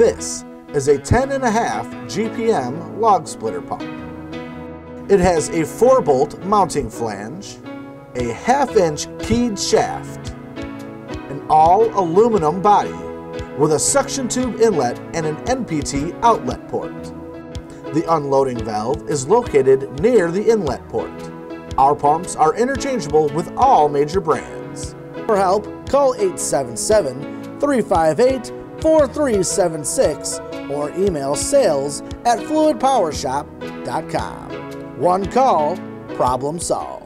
This is a 10.5 GPM log splitter pump. It has a 4-bolt mounting flange, a 1/2-inch keyed shaft, an all-aluminum body with a suction tube inlet and an Npt outlet port. The unloading valve is located near the inlet port. Our pumps are interchangeable with all major brands. For help, call 877-358-4376 or email sales@FluidPowerShop.com. One call, problem solved.